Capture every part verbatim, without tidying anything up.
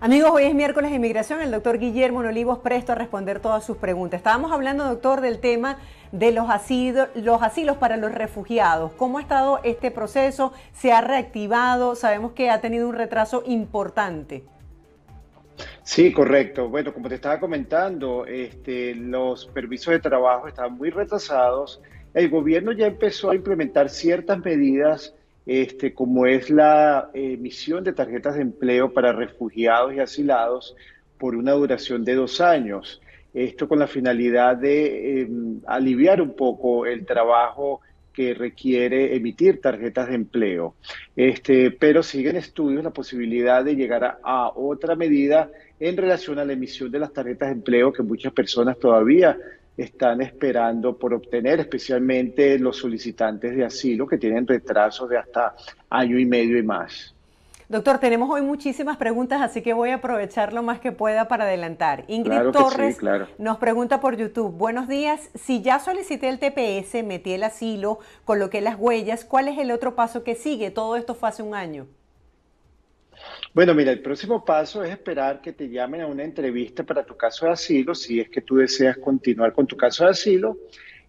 Amigos, hoy es miércoles de inmigración, el doctor Guillermo Nolivos presto a responder todas sus preguntas. Estábamos hablando, doctor, del tema de los asilos, los asilos para los refugiados. ¿Cómo ha estado este proceso? ¿Se ha reactivado? Sabemos que ha tenido un retraso importante. Sí, correcto. Bueno, como te estaba comentando, este, los permisos de trabajo están muy retrasados. El gobierno ya empezó a implementar ciertas medidas Este, como es la emisión de tarjetas de empleo para refugiados y asilados por una duración de dos años. Esto con la finalidad de eh, aliviar un poco el trabajo que requiere emitir tarjetas de empleo. Este, pero siguen estudios la posibilidad de llegar a, a otra medida en relación a la emisión de las tarjetas de empleo que muchas personas todavía están esperando por obtener, especialmente los solicitantes de asilo que tienen retrasos de hasta año y medio y más. Doctor, tenemos hoy muchísimas preguntas, así que voy a aprovechar lo más que pueda para adelantar. Ingrid claro Torres sí, claro. nos pregunta por YouTube, buenos días, si ya solicité el T P S, metí el asilo, coloqué las huellas, ¿cuál es el otro paso que sigue? Todo esto fue hace un año. Bueno, mira, el próximo paso es esperar que te llamen a una entrevista para tu caso de asilo, si es que tú deseas continuar con tu caso de asilo,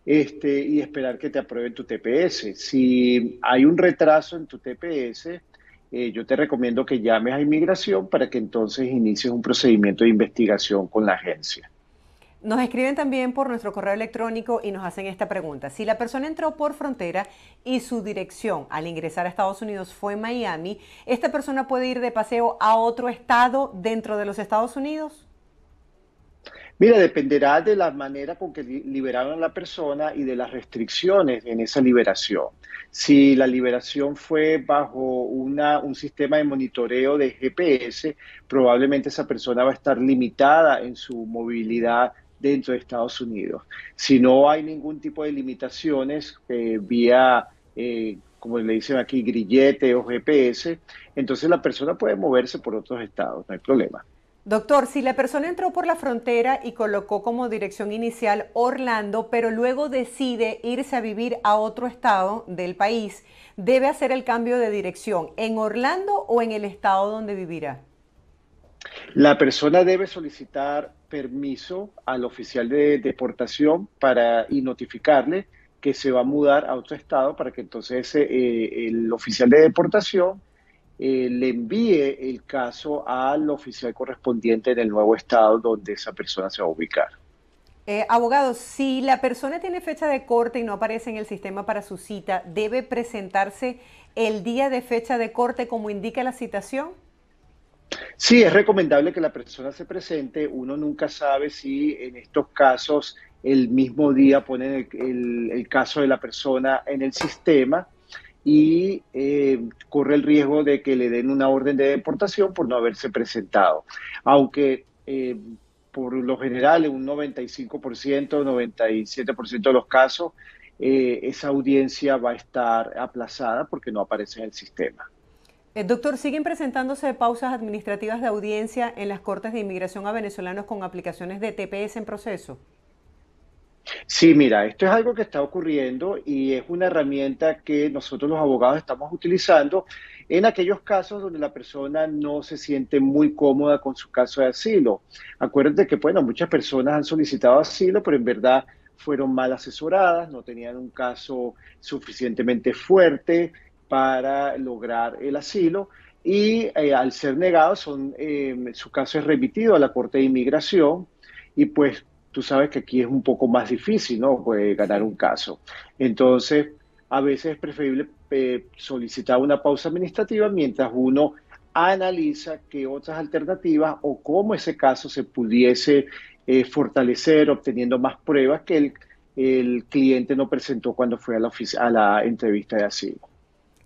este, y esperar que te aprueben tu T P S. Si hay un retraso en tu T P S, eh, yo te recomiendo que llames a Inmigración para que entonces inicies un procedimiento de investigación con la agencia. Nos escriben también por nuestro correo electrónico y nos hacen esta pregunta. Si la persona entró por frontera y su dirección al ingresar a Estados Unidos fue Miami, ¿esta persona puede ir de paseo a otro estado dentro de los Estados Unidos? Mira, dependerá de la manera con que liberaron a la persona y de las restricciones en esa liberación. Si la liberación fue bajo una, un sistema de monitoreo de G P S, probablemente esa persona va a estar limitada en su movilidad dentro de Estados Unidos. Si no hay ningún tipo de limitaciones eh, vía, eh, como le dicen aquí, grillete o G P S, entonces la persona puede moverse por otros estados, no hay problema. Doctor, si la persona entró por la frontera y colocó como dirección inicial Orlando, pero luego decide irse a vivir a otro estado del país, ¿debe hacer el cambio de dirección en Orlando o en el estado donde vivirá? La persona debe solicitar permiso al oficial de deportación para, y notificarle que se va a mudar a otro estado para que entonces eh, el oficial de deportación Eh, le envíe el caso al oficial correspondiente en el nuevo estado donde esa persona se va a ubicar. Eh, abogado, si la persona tiene fecha de corte y no aparece en el sistema para su cita, ¿debe presentarse el día de fecha de corte como indica la citación? Sí, es recomendable que la persona se presente. Uno nunca sabe si en estos casos el mismo día ponen el, el, el caso de la persona en el sistema y eh, corre el riesgo de que le den una orden de deportación por no haberse presentado. Aunque eh, por lo general en un noventa y cinco por ciento, noventa y siete por ciento de los casos, eh, esa audiencia va a estar aplazada porque no aparece en el sistema. Eh, doctor, ¿siguen presentándose pausas administrativas de audiencia en las Cortes de Inmigración a venezolanos con aplicaciones de T P S en proceso? Sí, mira, esto es algo que está ocurriendo y es una herramienta que nosotros los abogados estamos utilizando en aquellos casos donde la persona no se siente muy cómoda con su caso de asilo. Acuérdate que, bueno, muchas personas han solicitado asilo, pero en verdad fueron mal asesoradas, no tenían un caso suficientemente fuerte para lograr el asilo y eh, al ser negados, son, eh, su caso es remitido a la Corte de Inmigración y pues tú sabes que aquí es un poco más difícil, ¿no? Pues ganar un caso. Entonces, a veces es preferible eh, solicitar una pausa administrativa mientras uno analiza qué otras alternativas o cómo ese caso se pudiese eh, fortalecer obteniendo más pruebas que el, el cliente no presentó cuando fue a la, a la entrevista de asilo.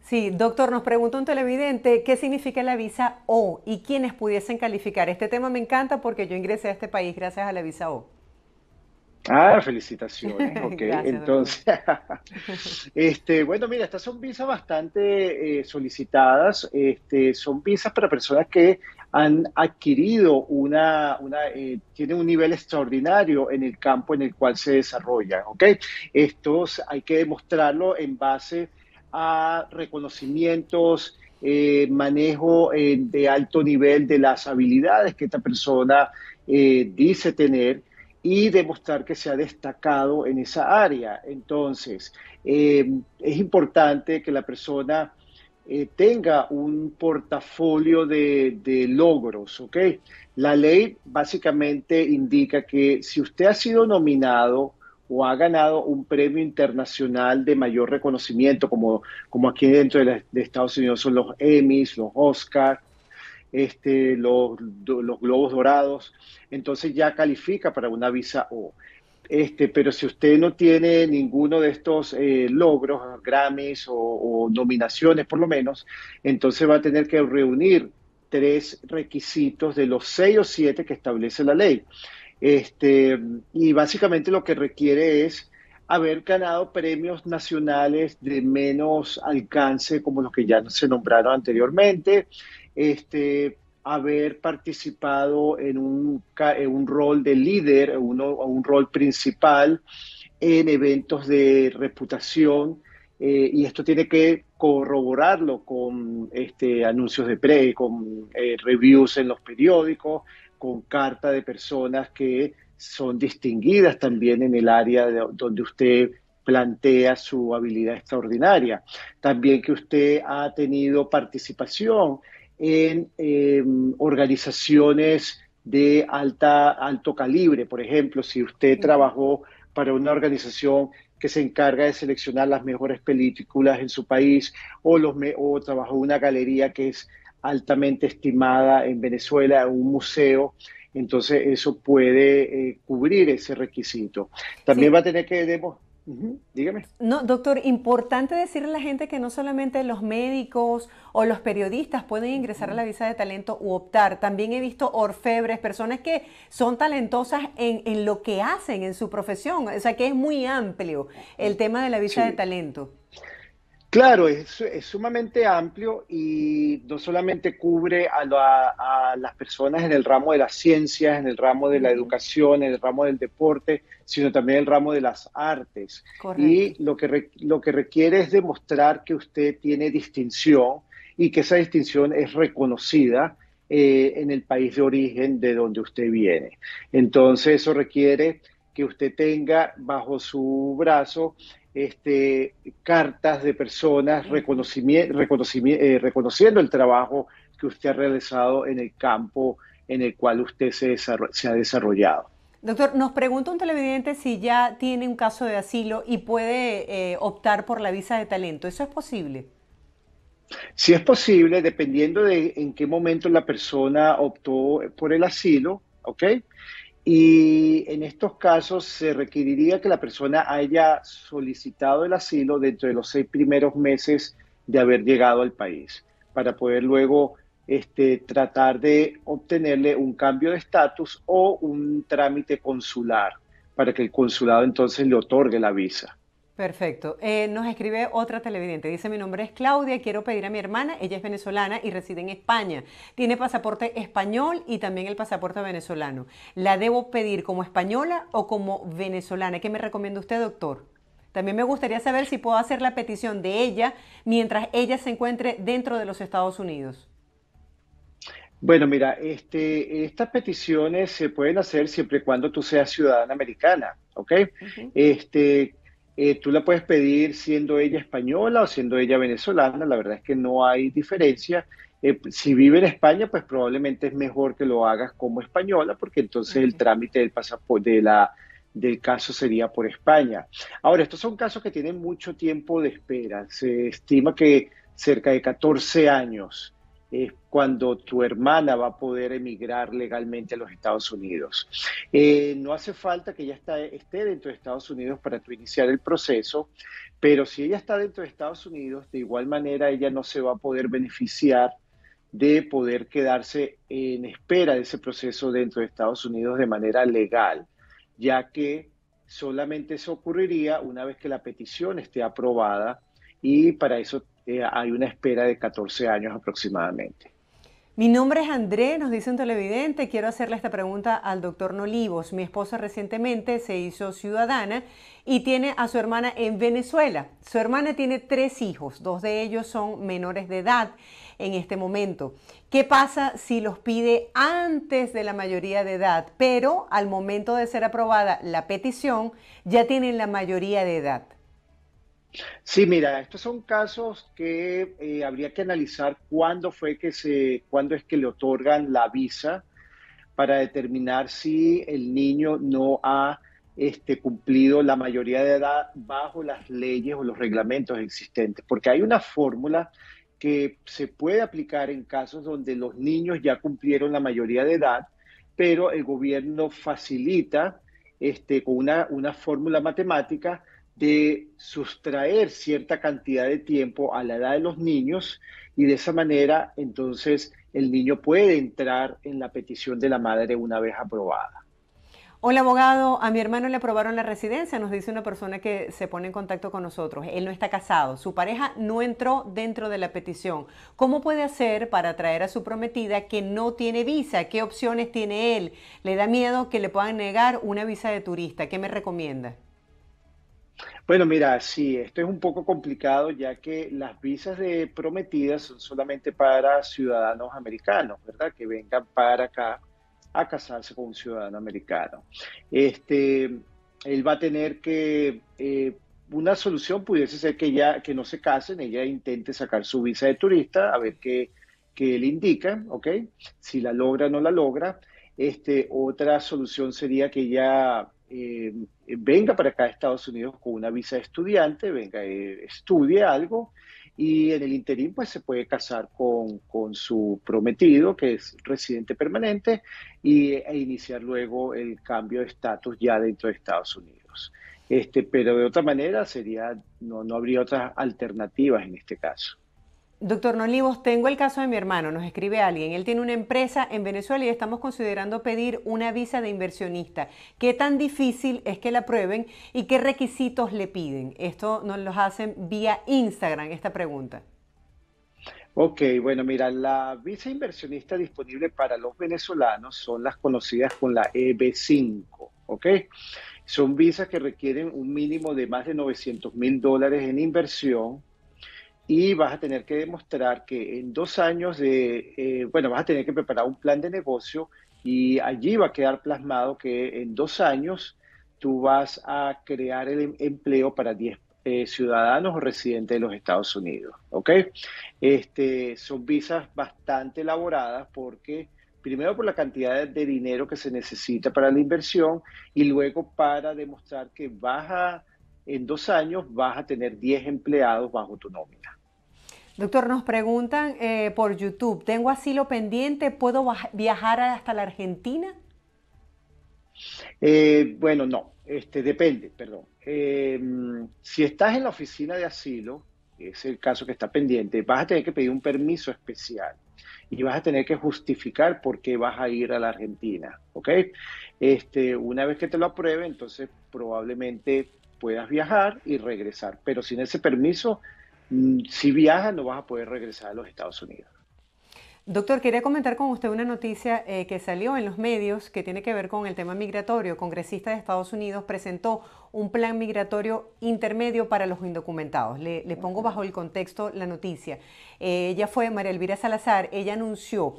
Sí, doctor, nos pregunta un televidente, ¿qué significa la visa O y quiénes pudiesen calificar? Este tema me encanta porque yo ingresé a este país gracias a la visa O. Ah, felicitaciones, ok. Gracias, entonces, este, bueno, mira, estas son visas bastante eh, solicitadas, este, son visas para personas que han adquirido una, una eh, tienen un nivel extraordinario en el campo en el cual se desarrollan, ok. Estos hay que demostrarlo en base a reconocimientos eh, manejo eh, de alto nivel de las habilidades que esta persona eh, dice tener y demostrar que se ha destacado en esa área. Entonces, eh, es importante que la persona eh, tenga un portafolio de, de logros, ¿ok? La ley básicamente indica que si usted ha sido nominado o ha ganado un premio internacional de mayor reconocimiento, como, como aquí dentro de, la, de Estados Unidos son los Emmys, los Oscars, Este, los, los globos dorados, entonces ya califica para una visa O. Este, pero si usted no tiene ninguno de estos eh, logros, Grammys o, o nominaciones por lo menos, entonces va a tener que reunir tres requisitos de los seis o siete que establece la ley. Este, y básicamente lo que requiere es haber ganado premios nacionales de menos alcance, como los que ya se nombraron anteriormente, Este, haber participado en un, en un rol de líder, uno, un rol principal en eventos de reputación, eh, y esto tiene que corroborarlo con este, anuncios de pre, con eh, reviews en los periódicos, con carta de personas que son distinguidas también en el área de, donde usted plantea su habilidad extraordinaria. También que usted ha tenido participación en eh, organizaciones de alta, alto calibre. Por ejemplo, si usted trabajó para una organización que se encarga de seleccionar las mejores películas en su país, o, los me o trabajó en una galería que es altamente estimada en Venezuela, un museo, entonces eso puede eh, cubrir ese requisito. También sí. va a tener que demostrar. Uh-huh. Dígame. No, doctor, importante decirle a la gente que no solamente los médicos o los periodistas pueden ingresar uh-huh. a la visa de talento u optar. También he visto orfebres, personas que son talentosas en, en lo que hacen, en su profesión. O sea, que es muy amplio el tema de la visa sí. de talento. Claro, es, es sumamente amplio y no solamente cubre a, la, a las personas en el ramo de las ciencias, en el ramo de la educación, en el ramo del deporte, sino también el ramo de las artes. Correcto. Y lo que, re, lo que requiere es demostrar que usted tiene distinción y que esa distinción es reconocida eh, en el país de origen de donde usted viene. Entonces eso requiere que usted tenga bajo su brazo Este, cartas de personas reconocimiento, reconocimiento, eh, reconociendo el trabajo que usted ha realizado en el campo en el cual usted se, se ha desarrollado. Doctor, nos pregunta un televidente si ya tiene un caso de asilo y puede eh, optar por la visa de talento. ¿Eso es posible? Sí, es posible, dependiendo de en qué momento la persona optó por el asilo, ¿ok? Y en estos casos se requeriría que la persona haya solicitado el asilo dentro de los seis primeros meses de haber llegado al país, para poder luego este, tratar de obtenerle un cambio de estatus o un trámite consular, para que el consulado entonces le otorgue la visa. Perfecto. Eh, nos escribe otra televidente. Dice, mi nombre es Claudia, quiero pedir a mi hermana, ella es venezolana y reside en España. Tiene pasaporte español y también el pasaporte venezolano. ¿La debo pedir como española o como venezolana? ¿Qué me recomienda usted, doctor? También me gustaría saber si puedo hacer la petición de ella mientras ella se encuentre dentro de los Estados Unidos. Bueno, mira, este, estas peticiones se pueden hacer siempre y cuando tú seas ciudadana americana, ¿ok? Uh-huh. Este... Eh, tú la puedes pedir siendo ella española o siendo ella venezolana, la verdad es que no hay diferencia. Eh, si vive en España, pues probablemente es mejor que lo hagas como española, porque entonces okay. el trámite del pasaporte de la, del caso sería por España. Ahora, estos son casos que tienen mucho tiempo de espera. Se estima que cerca de catorce años es eh, cuando tu hermana va a poder emigrar legalmente a los Estados Unidos. Eh, no hace falta que ella está, esté dentro de Estados Unidos para tú iniciar el proceso, pero si ella está dentro de Estados Unidos, de igual manera ella no se va a poder beneficiar de poder quedarse en espera de ese proceso dentro de Estados Unidos de manera legal, ya que solamente eso ocurriría una vez que la petición esté aprobada, y para eso Eh, hay una espera de catorce años aproximadamente. Mi nombre es André, nos dice un televidente, quiero hacerle esta pregunta al doctor Nolivos. Mi esposa recientemente se hizo ciudadana y tiene a su hermana en Venezuela. Su hermana tiene tres hijos, dos de ellos son menores de edad. en este momento. ¿Qué pasa si los pide antes de la mayoría de edad? Pero al momento de ser aprobada la petición, ya tienen la mayoría de edad. Sí, mira, estos son casos que eh, habría que analizar cuándo fue que se, cuándo es que le otorgan la visa para determinar si el niño no ha este, cumplido la mayoría de edad bajo las leyes o los reglamentos existentes, porque hay una fórmula que se puede aplicar en casos donde los niños ya cumplieron la mayoría de edad, pero el gobierno facilita este, con una, una fórmula matemática de sustraer cierta cantidad de tiempo a la edad de los niños y de esa manera entonces el niño puede entrar en la petición de la madre una vez aprobada. Hola abogado, a mi hermano le aprobaron la residencia, nos dice una persona que se pone en contacto con nosotros. Él no está casado, su pareja no entró dentro de la petición. ¿Cómo puede hacer para atraer a su prometida que no tiene visa? ¿Qué opciones tiene él? ¿Le da miedo que le puedan negar una visa de turista? ¿Qué me recomienda? Bueno, mira, sí, esto es un poco complicado ya que las visas de prometidas son solamente para ciudadanos americanos, ¿verdad? Que vengan para acá a casarse con un ciudadano americano. Este, él va a tener que, eh, una solución pudiese ser que, ya, que no se casen, ella intente sacar su visa de turista, a ver qué, qué le indica, ¿ok? Si la logra o no la logra. Este, otra solución sería que ella Eh, venga para acá a Estados Unidos con una visa de estudiante, venga, eh, estudie algo y en el interín pues se puede casar con, con su prometido que es residente permanente y, e iniciar luego el cambio de estatus ya dentro de Estados Unidos. Este, pero de otra manera sería, no, no habría otras alternativas en este caso. Doctor Nolivos, tengo el caso de mi hermano, nos escribe alguien, él tiene una empresa en Venezuela y estamos considerando pedir una visa de inversionista. ¿Qué tan difícil es que la aprueben y qué requisitos le piden? Esto nos lo hacen vía Instagram, esta pregunta. Ok, bueno, mira, la visa inversionista disponible para los venezolanos son las conocidas con la E B cinco, ¿ok? Son visas que requieren un mínimo de más de novecientos mil dólares en inversión, y vas a tener que demostrar que en dos años, de, eh, bueno, vas a tener que preparar un plan de negocio y allí va a quedar plasmado que en dos años tú vas a crear el empleo para diez eh, ciudadanos o residentes de los Estados Unidos, ¿ok? Este, son visas bastante elaboradas porque, primero por la cantidad de dinero que se necesita para la inversión y luego para demostrar que vas a, en dos años vas a tener diez empleados bajo tu nómina. Doctor, nos preguntan eh, por YouTube, ¿tengo asilo pendiente? ¿Puedo viajar hasta la Argentina? Eh, bueno, no, este, depende, perdón. Eh, si estás en la oficina de asilo, es el caso que está pendiente, vas a tener que pedir un permiso especial y vas a tener que justificar por qué vas a ir a la Argentina, ¿ok? Este, una vez que te lo apruebe, entonces probablemente puedas viajar y regresar, pero sin ese permiso, si viajas no vas a poder regresar a los Estados Unidos. Doctor, quería comentar con usted una noticia eh, que salió en los medios que tiene que ver con el tema migratorio. Congresista de Estados Unidos presentó un plan migratorio intermedio para los indocumentados. Le, le pongo bajo el contexto la noticia. Eh, ella fue María Elvira Salazar, ella anunció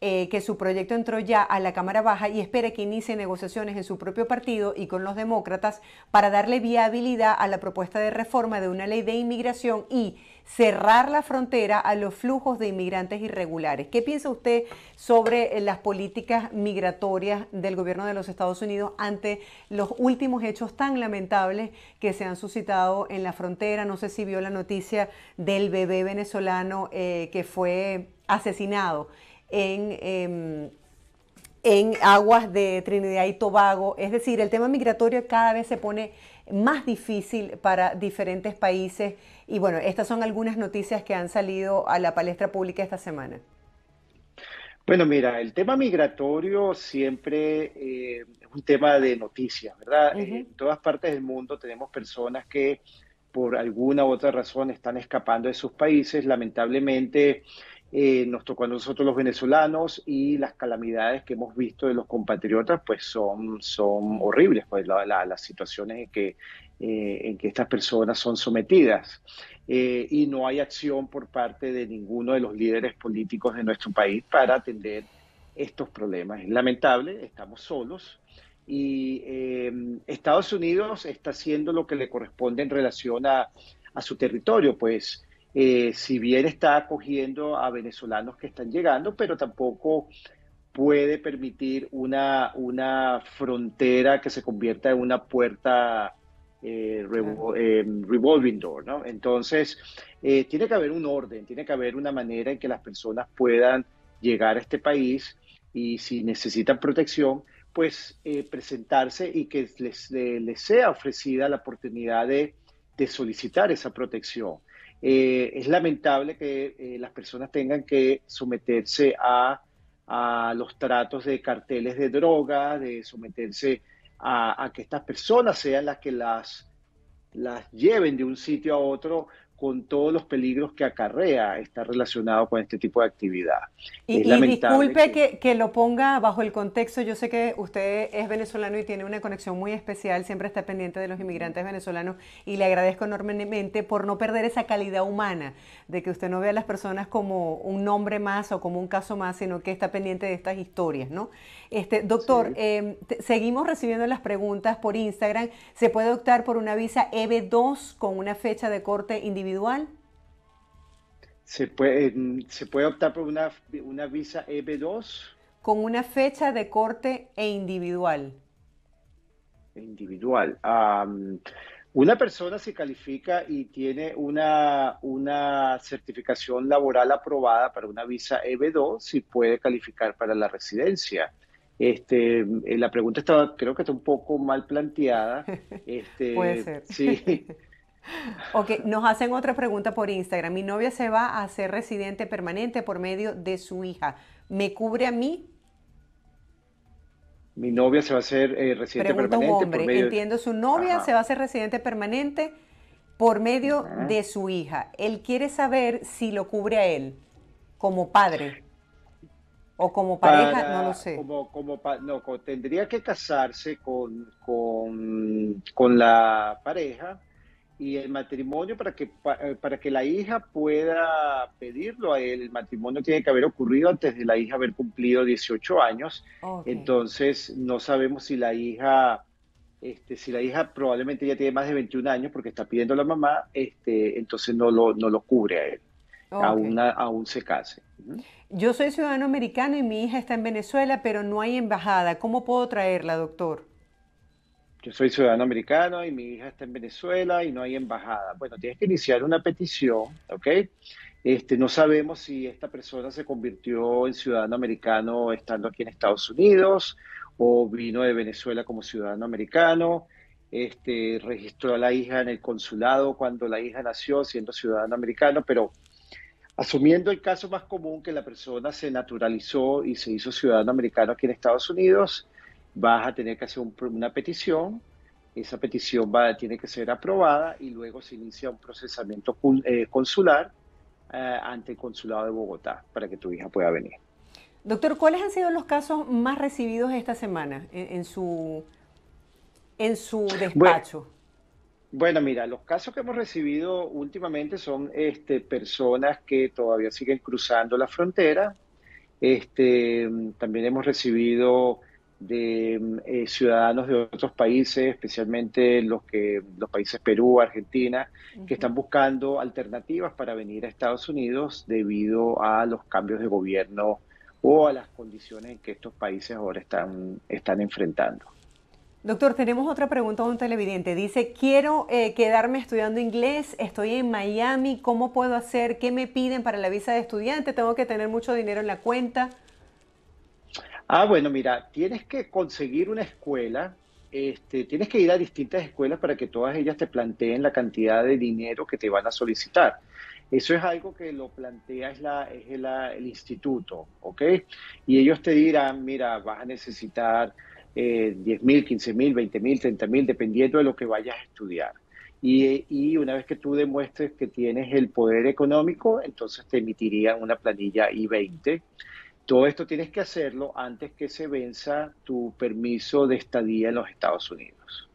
Eh, que su proyecto entró ya a la Cámara Baja y espera que inicie negociaciones en su propio partido y con los demócratas para darle viabilidad a la propuesta de reforma de una ley de inmigración y cerrar la frontera a los flujos de inmigrantes irregulares. ¿Qué piensa usted sobre las políticas migratorias del gobierno de los Estados Unidos ante los últimos hechos tan lamentables que se han suscitado en la frontera? No sé si vio la noticia del bebé venezolano eh, que fue asesinado En, eh, en aguas de Trinidad y Tobago. Es decir, el tema migratorio cada vez se pone más difícil para diferentes países y bueno, estas son algunas noticias que han salido a la palestra pública esta semana. Bueno, mira, el tema migratorio siempre eh, es un tema de noticias, ¿verdad? Uh-huh. En todas partes del mundo tenemos personas que por alguna u otra razón están escapando de sus países, lamentablemente. Eh, nos tocó a nosotros los venezolanos y las calamidades que hemos visto de los compatriotas pues son, son horribles, pues la, la, las situaciones en que, eh, en que estas personas son sometidas. eh, y no hay acción por parte de ninguno de los líderes políticos de nuestro país para atender estos problemas. Es lamentable, estamos solos y eh, Estados Unidos está haciendo lo que le corresponde en relación a, a su territorio, pues eh, si bien está acogiendo a venezolanos que están llegando, pero tampoco puede permitir una, una frontera que se convierta en una puerta eh, revol, eh, revolving door, ¿no? Entonces, eh, tiene que haber un orden, tiene que haber una manera en que las personas puedan llegar a este país y si necesitan protección, pues eh, presentarse y que les, les sea ofrecida la oportunidad de, de solicitar esa protección. Eh, es lamentable que eh, las personas tengan que someterse a a los tratos de carteles de droga, de someterse a, a que estas personas sean las que las, las lleven de un sitio a otro con todos los peligros que acarrea estar relacionado con este tipo de actividad. Y, es y lamentable disculpe que, que, que lo ponga bajo el contexto, yo sé que usted es venezolano y tiene una conexión muy especial, siempre está pendiente de los inmigrantes venezolanos y le agradezco enormemente por no perder esa calidad humana, de que usted no vea a las personas como un nombre más o como un caso más, sino que está pendiente de estas historias, ¿no? Este, doctor, sí. eh, seguimos recibiendo las preguntas por Instagram. ¿Se puede optar por una visa E B dos con una fecha de corte individual? individual? Se puede, se puede optar por una, una visa E B dos. Con una fecha de corte e individual. Individual. Um, una persona se califica y tiene una, una certificación laboral aprobada para una visa E B dos si puede calificar para la residencia. Este, la pregunta estaba, creo que está un poco mal planteada. Este, puede ser. Sí. Ok, nos hacen otra pregunta por Instagram. Mi novia se va a hacer residente permanente por medio de su hija. ¿Me cubre a mí? Mi novia se va a hacer eh, residente Pregunta permanente. Un hombre. Por medio... Entiendo, su novia Ajá. se va a hacer residente permanente por medio Ajá. de su hija. Él quiere saber si lo cubre a él como padre o como pareja, Para, no lo sé. Como, como pa, no, como, tendría que casarse con, con, con la pareja. Y el matrimonio, para que, para que la hija pueda pedirlo a él, el matrimonio tiene que haber ocurrido antes de la hija haber cumplido dieciocho años. Okay. Entonces, no sabemos si la hija, este, si la hija probablemente ya tiene más de veintiún años porque está pidiendo a la mamá, este, entonces no lo, no lo cubre a él, okay. aún, aún se case. Uh-huh. Yo soy ciudadano americano y mi hija está en Venezuela, pero no hay embajada. ¿Cómo puedo traerla, doctor? Yo soy ciudadano americano y mi hija está en Venezuela y no hay embajada. Bueno, tienes que iniciar una petición, ¿ok? Este, no sabemos si esta persona se convirtió en ciudadano americano estando aquí en Estados Unidos o vino de Venezuela como ciudadano americano, este, registró a la hija en el consulado cuando la hija nació siendo ciudadano americano, pero asumiendo el caso más común que la persona se naturalizó y se hizo ciudadano americano aquí en Estados Unidos, vas a tener que hacer un, una petición, esa petición va, tiene que ser aprobada y luego se inicia un procesamiento consular eh, ante el consulado de Bogotá para que tu hija pueda venir. Doctor, ¿cuáles han sido los casos más recibidos esta semana en, en, su, en su despacho? Bueno, bueno, mira, los casos que hemos recibido últimamente son este, personas que todavía siguen cruzando la frontera. Este, también hemos recibido... de eh, ciudadanos de otros países, especialmente los que los países Perú, Argentina, uh-huh. que están buscando alternativas para venir a Estados Unidos debido a los cambios de gobierno o a las condiciones en que estos países ahora están, están enfrentando. Doctor, tenemos otra pregunta de un televidente. Dice, quiero eh, quedarme estudiando inglés, estoy en Miami, ¿cómo puedo hacer? ¿Qué me piden para la visa de estudiante? ¿Tengo que tener mucho dinero en la cuenta? Ah, bueno, mira, tienes que conseguir una escuela, este, tienes que ir a distintas escuelas para que todas ellas te planteen la cantidad de dinero que te van a solicitar. Eso es algo que lo plantea es la, es la, el instituto, ¿ok? Y ellos te dirán, mira, vas a necesitar eh, diez mil, quince mil, veinte mil, treinta mil, dependiendo de lo que vayas a estudiar. Y, y una vez que tú demuestres que tienes el poder económico, entonces te emitirían una planilla I veinte. Todo esto tienes que hacerlo antes que se venza tu permiso de estadía en los Estados Unidos.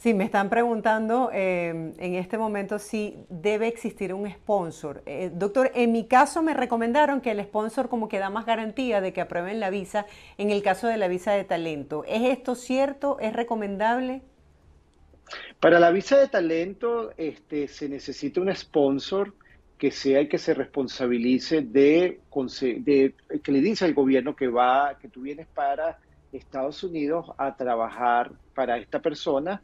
Sí, me están preguntando eh, en este momento si debe existir un sponsor. Eh, doctor, en mi caso me recomendaron que el sponsor como que da más garantía de que aprueben la visa en el caso de la visa de talento. ¿Es esto cierto? ¿Es recomendable? Para la visa de talento este, se necesita un sponsor que sea el que se responsabilice de, de que le dice al gobierno que va, que tú vienes para Estados Unidos a trabajar para esta persona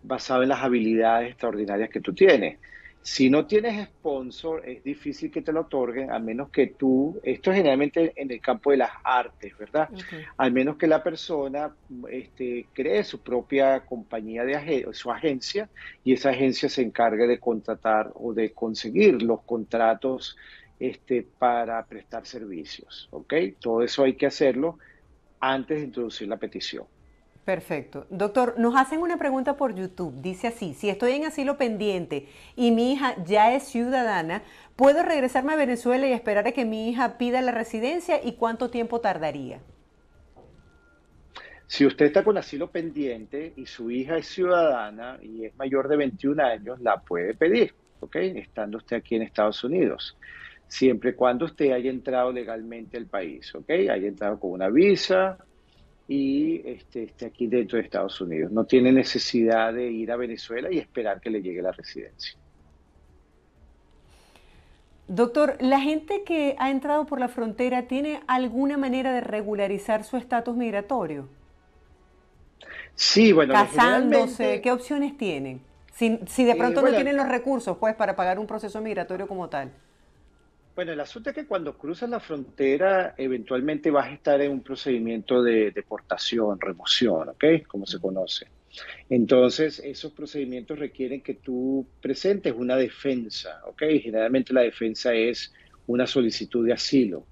basado en las habilidades extraordinarias que tú tienes. Si no tienes sponsor, es difícil que te lo otorguen, a menos que tú, esto es generalmente en el campo de las artes, ¿verdad? Okay. Al menos que la persona este, cree su propia compañía, de ag su agencia, y esa agencia se encargue de contratar o de conseguir los contratos este, para prestar servicios, ¿ok? Todo eso hay que hacerlo antes de introducir la petición. Perfecto. Doctor, nos hacen una pregunta por YouTube. Dice así: si estoy en asilo pendiente y mi hija ya es ciudadana, ¿puedo regresarme a Venezuela y esperar a que mi hija pida la residencia y cuánto tiempo tardaría? Si usted está con asilo pendiente y su hija es ciudadana y es mayor de veintiún años, la puede pedir, ¿ok? Estando usted aquí en Estados Unidos. Siempre y cuando usted haya entrado legalmente al país, ¿ok? Haya entrado con una visa y esté este aquí dentro de Estados Unidos. No tiene necesidad de ir a Venezuela y esperar que le llegue la residencia. Doctor, ¿la gente que ha entrado por la frontera tiene alguna manera de regularizar su estatus migratorio? Sí, bueno, casándose, ¿qué opciones tienen? Si, si de pronto eh, bueno, no tienen los recursos, pues, para pagar un proceso migratorio como tal. Bueno, el asunto es que cuando cruzas la frontera, eventualmente vas a estar en un procedimiento de deportación, remoción, ¿ok? Como se conoce. Entonces, esos procedimientos requieren que tú presentes una defensa, ¿ok? Generalmente la defensa es una solicitud de asilo.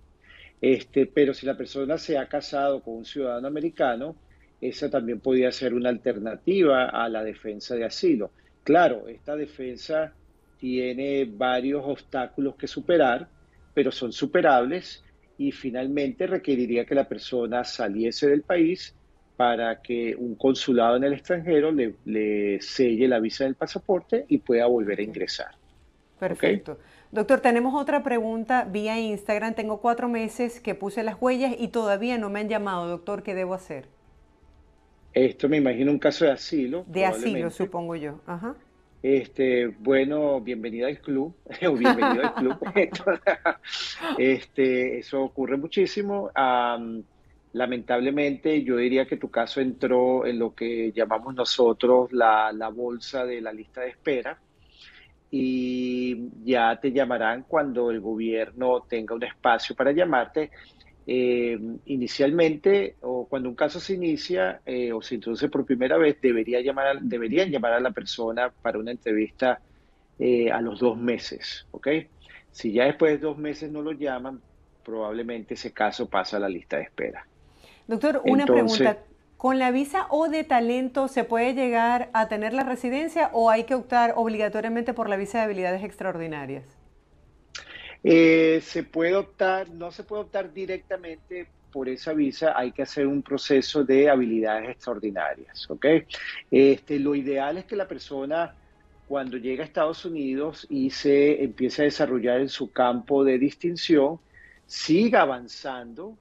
Este, pero si la persona se ha casado con un ciudadano americano, esa también podría ser una alternativa a la defensa de asilo. Claro, esta defensa tiene varios obstáculos que superar, pero son superables y finalmente requeriría que la persona saliese del país para que un consulado en el extranjero le, le selle la visa del pasaporte y pueda volver a ingresar. Perfecto. ¿Okay? Doctor, tenemos otra pregunta vía Instagram. Tengo cuatro meses que puse las huellas y todavía no me han llamado. Doctor, ¿qué debo hacer? Esto me imagino un caso de asilo. De asilo, supongo yo. Ajá. Este, bueno, bienvenida al club, o bienvenido al club. Este, eso ocurre muchísimo. Um, lamentablemente, yo diría que tu caso entró en lo que llamamos nosotros la, la bolsa de la lista de espera y ya te llamarán cuando el gobierno tenga un espacio para llamarte. Eh, inicialmente, o cuando un caso se inicia eh, o se introduce por primera vez, debería llamar a, deberían llamar a la persona para una entrevista eh, a los dos meses, ¿ok? Si ya después de dos meses no lo llaman, probablemente ese caso pasa a la lista de espera. Doctor, una Entonces, pregunta. ¿Con la visa O de talento se puede llegar a tener la residencia o hay que optar obligatoriamente por la visa de habilidades extraordinarias? Eh, se puede optar, no se puede optar directamente por esa visa, hay que hacer un proceso de habilidades extraordinarias, ¿ok? Este, lo ideal es que la persona cuando llega a Estados Unidos y se empieza a desarrollar en su campo de distinción, siga avanzando,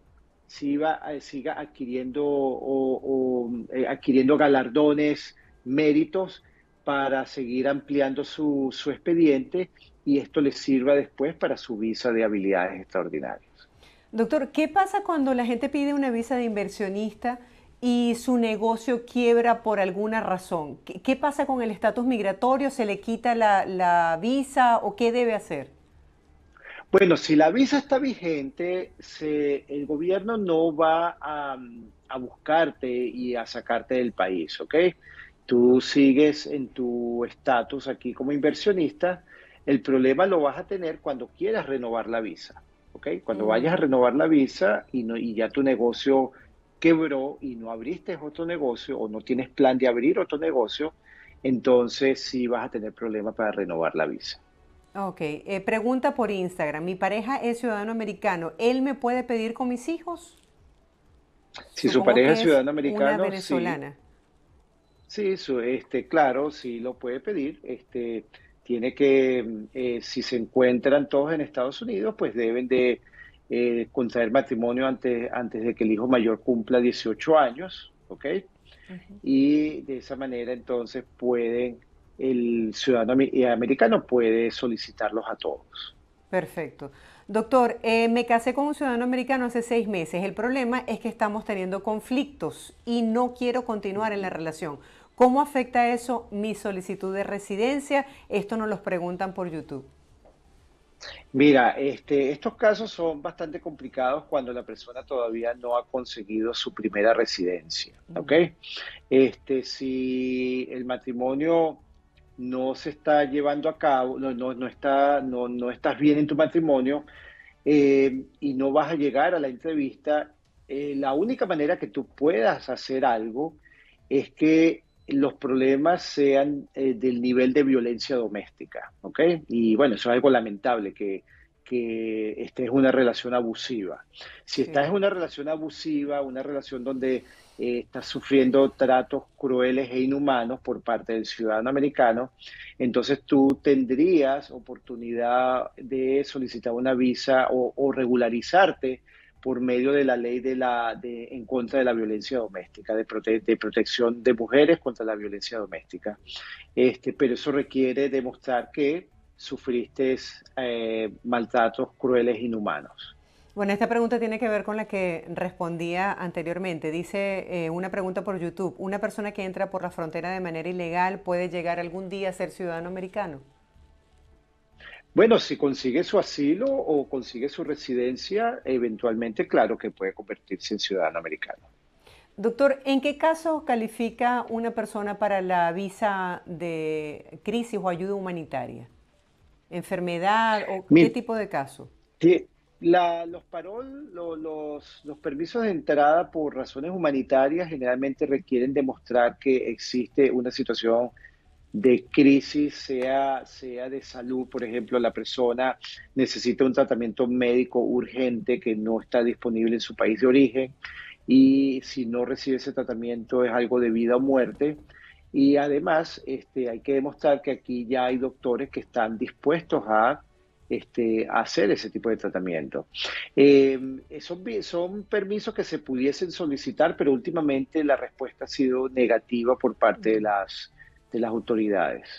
siga, siga adquiriendo, o, o, eh, adquiriendo galardones, méritos para seguir ampliando su, su expediente y esto les sirva después para su visa de habilidades extraordinarias. Doctor, ¿qué pasa cuando la gente pide una visa de inversionista y su negocio quiebra por alguna razón? ¿Qué, qué pasa con el estatus migratorio? ¿Se le quita la, la visa o qué debe hacer? Bueno, si la visa está vigente, se, el gobierno no va a, a buscarte y a sacarte del país, ¿ok? Tú sigues en tu estatus aquí como inversionista. El problema lo vas a tener cuando quieras renovar la visa, ¿ok? Cuando vayas a renovar la visa y, no, y ya tu negocio quebró y no abriste otro negocio o no tienes plan de abrir otro negocio, entonces sí vas a tener problemas para renovar la visa. Ok. Eh, pregunta por Instagram. Mi pareja es ciudadano americano. ¿Él me puede pedir con mis hijos? Si su pareja es ciudadano americano, sí. Una venezolana. Sí, su- este, claro, sí lo puede pedir. Este, tiene que, eh, si se encuentran todos en Estados Unidos, pues deben de eh, contraer matrimonio antes, antes de que el hijo mayor cumpla dieciocho años, ¿ok? Ujú. Y de esa manera entonces pueden, el ciudadano ami- eh, americano puede solicitarlos a todos. Perfecto. Doctor, eh, me casé con un ciudadano americano hace seis meses. El problema es que estamos teniendo conflictos y no quiero continuar en la Ujú. relación. ¿Cómo afecta eso mi solicitud de residencia? Esto nos los preguntan por YouTube. Mira, este, estos casos son bastante complicados cuando la persona todavía no ha conseguido su primera residencia, ¿ok? Ujú. Este, si el matrimonio no se está llevando a cabo, no, no, no está, no, no estás bien en tu matrimonio eh, y no vas a llegar a la entrevista, eh, la única manera que tú puedas hacer algo es que los problemas sean eh, del nivel de violencia doméstica, ¿ok? Y bueno, eso es algo lamentable, que, que estés en una relación abusiva. Si estás Sí. en una relación abusiva, una relación donde eh, estás sufriendo tratos crueles e inhumanos por parte del ciudadano americano, entonces tú tendrías oportunidad de solicitar una visa o, o regularizarte por medio de la ley de la, de, en contra de la violencia doméstica, de, prote- de protección de mujeres contra la violencia doméstica. Este, pero eso requiere demostrar que sufriste eh, maltratos crueles inhumanos. Bueno, esta pregunta tiene que ver con la que respondía anteriormente. Dice eh, una pregunta por YouTube. ¿Una persona que entra por la frontera de manera ilegal puede llegar algún día a ser ciudadano americano? Bueno, si consigue su asilo o consigue su residencia, eventualmente, claro que puede convertirse en ciudadano americano. Doctor, ¿en qué caso califica una persona para la visa de crisis o ayuda humanitaria? ¿Enfermedad o qué Mira, tipo de caso? Sí, la- los parol, lo- los, los permisos de entrada por razones humanitarias generalmente requieren demostrar que existe una situación de crisis, sea, sea de salud, por ejemplo, la persona necesita un tratamiento médico urgente que no está disponible en su país de origen y si no recibe ese tratamiento es algo de vida o muerte. Y además, este, hay que demostrar que aquí ya hay doctores que están dispuestos a este, a hacer ese tipo de tratamiento. Eh, son, vi- son permisos que se pudiesen solicitar, pero últimamente la respuesta ha sido negativa por parte de las, de las autoridades.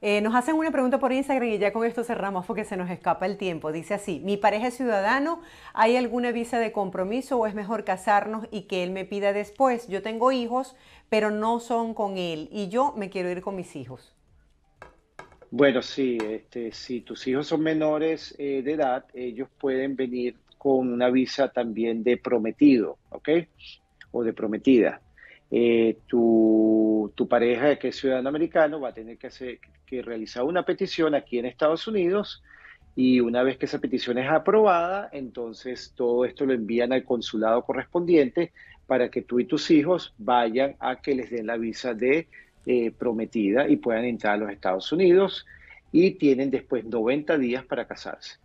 Eh, nos hacen una pregunta por Instagram y ya con esto cerramos porque se nos escapa el tiempo. Dice así, mi pareja es ciudadano, ¿hay alguna visa de compromiso o es mejor casarnos y que él me pida después? Yo tengo hijos, pero no son con él y yo me quiero ir con mis hijos. Bueno, sí, este, si tus hijos son menores eh, de edad, ellos pueden venir con una visa también de prometido, ¿ok? O de prometida. Eh, tu, tu pareja, que es ciudadano americano, va a tener que, hacer, que realizar una petición aquí en Estados Unidos y una vez que esa petición es aprobada, entonces todo esto lo envían al consulado correspondiente para que tú y tus hijos vayan a que les den la visa de eh, prometida y puedan entrar a los Estados Unidos y tienen después noventa días para casarse.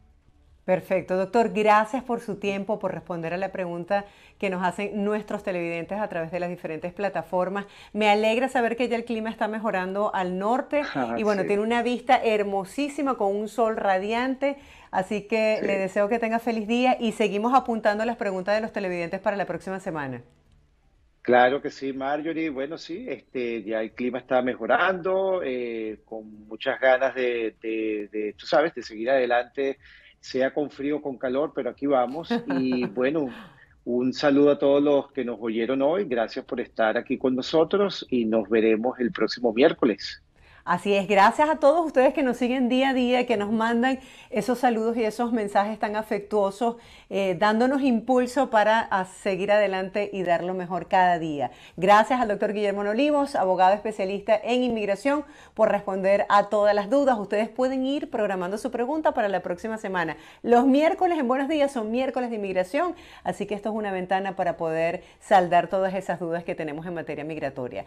Perfecto, doctor, gracias por su tiempo, por responder a la pregunta que nos hacen nuestros televidentes a través de las diferentes plataformas. Me alegra saber que ya el clima está mejorando al norte y bueno, Sí, tiene una vista hermosísima con un sol radiante, así que le sí. deseo que tenga feliz día y seguimos apuntando las preguntas de los televidentes para la próxima semana. Claro que sí, Marjorie. Bueno, sí, este, ya el clima está mejorando, eh, con muchas ganas de, de- de, tú sabes, de seguir adelante, sea con frío o con calor, pero aquí vamos. Y bueno, un saludo a todos los que nos oyeron hoy. Gracias por estar aquí con nosotros y nos veremos el próximo miércoles. Así es, gracias a todos ustedes que nos siguen día a día, que nos mandan esos saludos y esos mensajes tan afectuosos, eh, dándonos impulso para a seguir adelante y dar lo mejor cada día. Gracias al doctor Guillermo Nolivos, abogado especialista en inmigración, por responder a todas las dudas. Ustedes pueden ir programando su pregunta para la próxima semana. Los miércoles en Buenos Días son miércoles de inmigración, así que esto es una ventana para poder saldar todas esas dudas que tenemos en materia migratoria.